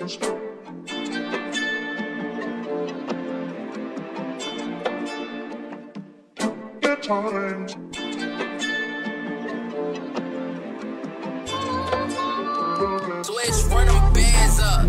Times. Switch, run them bands up.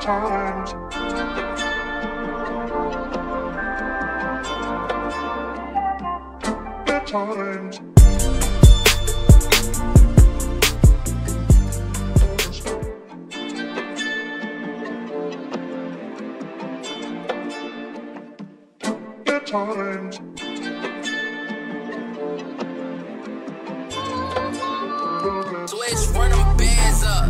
Times. Times. Bad times. Bad times. Switch, run them bands up.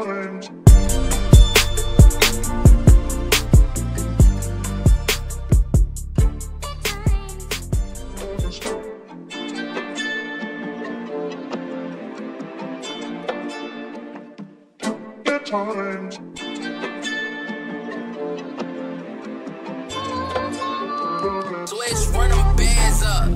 orange. Orange. Switch, run them bands up.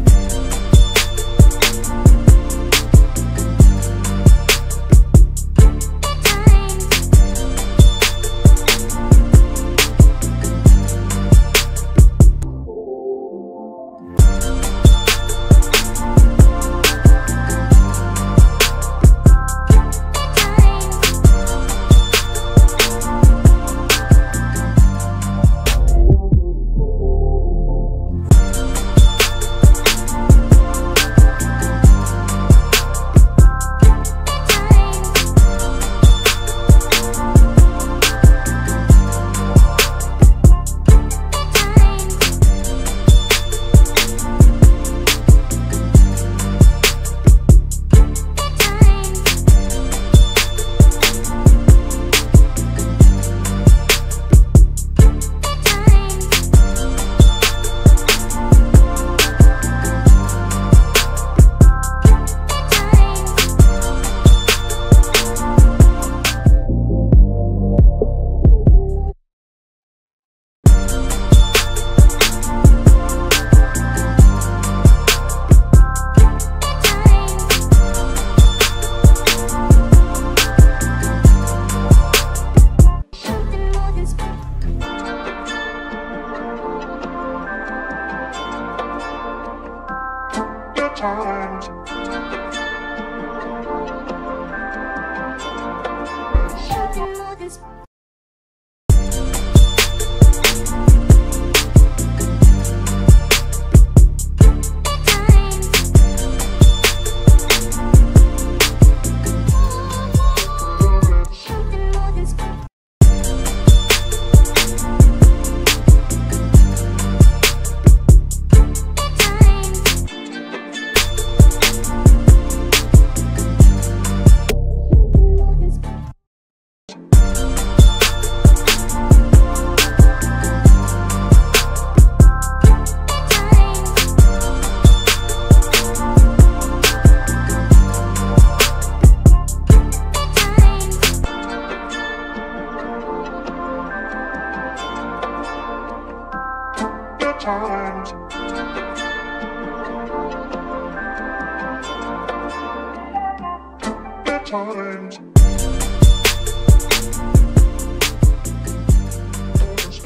Orange. Orange. It's orange. It's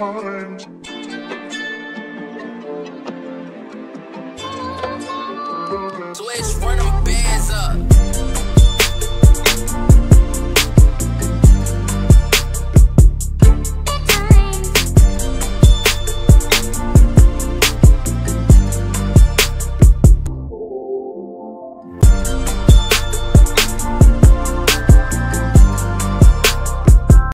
orange. Switch, run them bands up.